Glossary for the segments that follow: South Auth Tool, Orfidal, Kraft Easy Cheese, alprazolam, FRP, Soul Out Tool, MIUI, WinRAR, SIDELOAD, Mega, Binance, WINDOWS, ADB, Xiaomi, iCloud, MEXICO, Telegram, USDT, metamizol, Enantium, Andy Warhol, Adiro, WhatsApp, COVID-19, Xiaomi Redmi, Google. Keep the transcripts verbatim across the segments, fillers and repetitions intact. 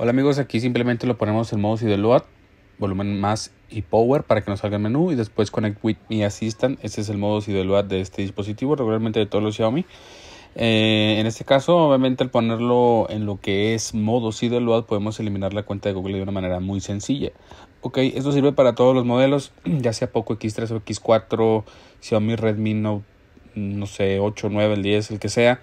Hola amigos, aquí simplemente lo ponemos en modo SIDELOAD, volumen más y power para que nos salga el menú, y después Connect with Mi Assistant. Este es el modo SIDELOAD de este dispositivo, regularmente de todos los Xiaomi. Eh, en este caso, obviamente al ponerlo en lo que es modo SIDELOAD, podemos eliminar la cuenta de Google de una manera muy sencilla. Ok, esto sirve para todos los modelos, ya sea Poco X tres o X cuatro, Xiaomi Redmi, no, no sé, ocho, nueve, el diez, el que sea.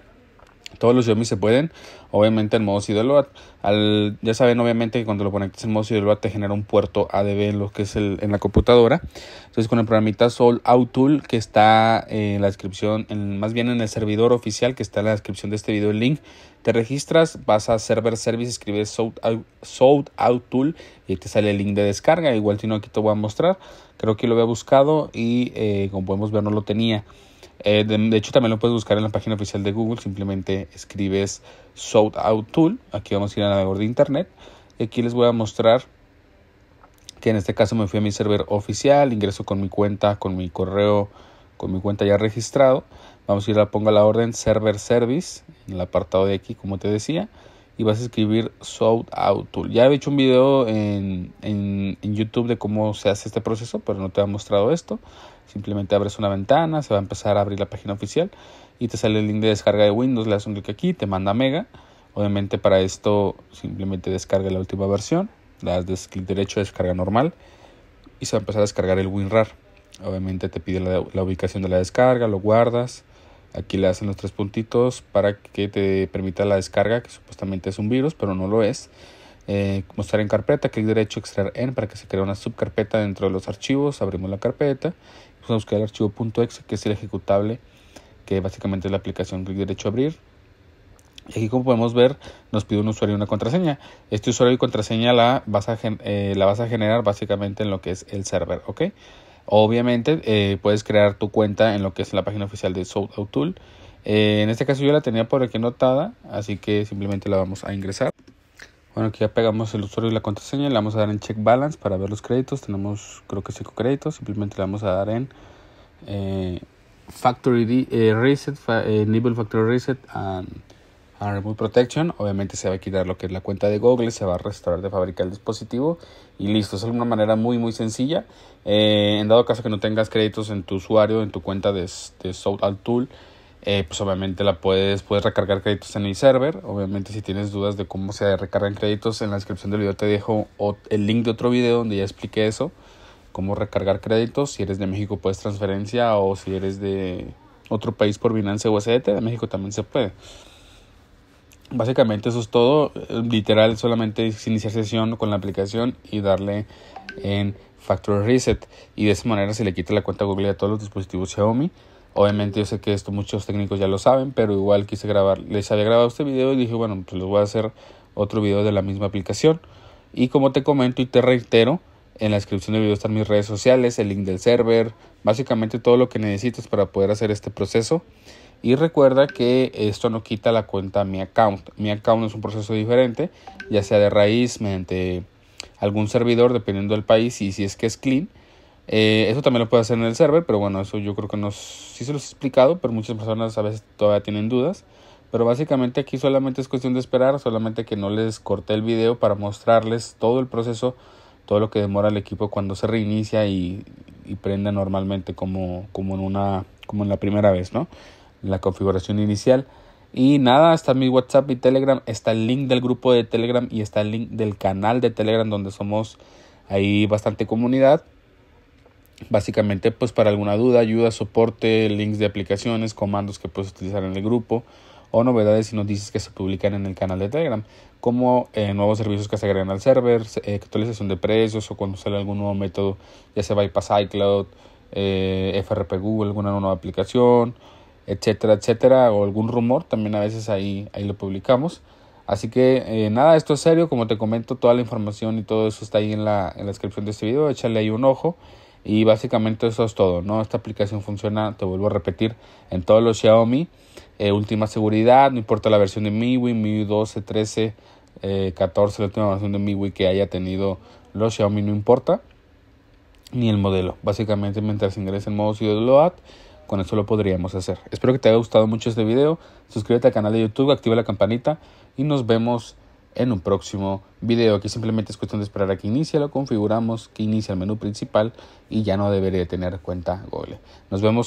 Todos los Xiaomi se pueden, obviamente en modo SIDELOAD. Al, ya saben obviamente que cuando lo conectas en modo SIDELOAD te genera un puerto A D B en lo que es el, en la computadora. Entonces con el programita Soul Out Tool, que está en la descripción, en, más bien en el servidor oficial que está en la descripción de este video el link, te registras, vas a Server Service, escribes South Auth, South Auth Tool y te sale el link de descarga. Igual si no, aquí te voy a mostrar, creo que lo había buscado y eh, como podemos ver no lo tenía. Eh, de, de hecho también lo puedes buscar en la página oficial de Google, simplemente escribes South Auth Tool. Aquí vamos a ir al navegador de internet y aquí les voy a mostrar que en este caso me fui a mi server oficial, ingreso con mi cuenta, con mi correo, con mi cuenta ya registrado. Vamos a ir a pongo la orden Server Service en el apartado de aquí, como te decía, y vas a escribir South Auth Tool. Ya he hecho un video en, en, en YouTube de cómo se hace este proceso, pero no te ha mostrado esto. Simplemente abres una ventana, se va a empezar a abrir la página oficial y te sale el link de descarga de Windows, le das un clic aquí, te manda a Mega. Obviamente para esto simplemente descarga la última versión, le das clic derecho, descarga normal y se va a empezar a descargar el WinRAR. Obviamente te pide la, la ubicación de la descarga, lo guardas. Aquí le hacen los tres puntitos para que te permita la descarga, que supuestamente es un virus, pero no lo es. Eh, mostrar en carpeta, clic derecho, extraer en, para que se cree una subcarpeta dentro de los archivos. Abrimos la carpeta, vamos a buscar el archivo .exe, que es el ejecutable, que básicamente es la aplicación. Clic derecho, abrir. Y aquí, como podemos ver, nos pide un usuario y una contraseña. Este usuario y contraseña la vas a, eh, la vas a generar básicamente en lo que es el server, ¿ok? Obviamente eh, puedes crear tu cuenta en lo que es la página oficial de South Auth Tool. Eh, en este caso yo la tenía por aquí anotada, así que simplemente la vamos a ingresar. Bueno, aquí ya pegamos el usuario y la contraseña, le vamos a dar en Check Balance para ver los créditos. Tenemos creo que cinco créditos, simplemente le vamos a dar en eh, Factory eh, Reset, fa, eh, Enable Factory Reset and, and Remote Protection. Obviamente se va a quitar lo que es la cuenta de Google, se va a restaurar de fábrica el dispositivo y listo. Es de una manera muy muy sencilla. Eh, en dado caso que no tengas créditos en tu usuario, en tu cuenta de, de South Auth Tool, Eh, pues obviamente la puedes, puedes recargar créditos en el server. Obviamente si tienes dudas de cómo se recargan créditos, en la descripción del video te dejo el link de otro video donde ya expliqué eso, cómo recargar créditos. Si eres de México puedes transferencia, o si eres de otro país por Binance o U S D T, de México también se puede. Básicamente eso es todo, literal, solamente es iniciar sesión con la aplicación y darle en Factory Reset, y de esa manera se le quita la cuenta Google a todos los dispositivos Xiaomi. Obviamente yo sé que esto muchos técnicos ya lo saben, pero igual quise grabar, les había grabado este video y dije, bueno, pues les voy a hacer otro video de la misma aplicación. Y como te comento y te reitero, en la descripción del video están mis redes sociales, el link del server, básicamente todo lo que necesitas para poder hacer este proceso. Y recuerda que esto no quita la cuenta Mi Account. Mi Account es un proceso diferente, ya sea de raíz, mediante algún servidor, dependiendo del país, y si es que es clean. Eh, eso también lo puedes hacer en el server, pero bueno, eso yo creo que nos, sí se los he explicado, pero muchas personas a veces todavía tienen dudas. Pero básicamente aquí solamente es cuestión de esperar, solamente que no les corté el video para mostrarles todo el proceso, todo lo que demora el equipo cuando se reinicia y, y prende normalmente, como, como, en una, como en la primera vez, ¿no? La configuración inicial. Y nada, está mi WhatsApp y Telegram, está el link del grupo de Telegram y está el link del canal de Telegram, donde somos ahí bastante comunidad. Básicamente pues para alguna duda, ayuda, soporte, links de aplicaciones, comandos que puedes utilizar en el grupo, o novedades si nos dices que se publican en el canal de Telegram, como eh, nuevos servicios que se agregan al server, eh, actualización de precios, o cuando sale algún nuevo método, ya sea bypass iCloud, eh, F R P Google, alguna nueva aplicación, etcétera, etcétera, o algún rumor, también a veces ahí, ahí lo publicamos. Así que eh, nada, esto es serio, como te comento, toda la información y todo eso está ahí en la, en la descripción de este video, échale ahí un ojo. Y básicamente eso es todo, ¿no? Esta aplicación funciona, te vuelvo a repetir, en todos los Xiaomi. Eh, última seguridad, no importa la versión de M I U I, M I U I doce, trece, eh, catorce, la última versión de M I U I que haya tenido los Xiaomi, no importa. Ni el modelo. Básicamente mientras ingrese en modo SIDELOAD, con eso lo podríamos hacer. Espero que te haya gustado mucho este video. Suscríbete al canal de YouTube, activa la campanita y nos vemos en un próximo video. Aquí simplemente es cuestión de esperar a que inicie, lo configuramos, que inicie el menú principal y ya no debería tener cuenta Google. Nos vemos.